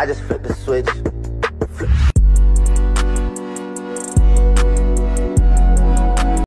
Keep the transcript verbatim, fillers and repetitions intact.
I just flip the switch.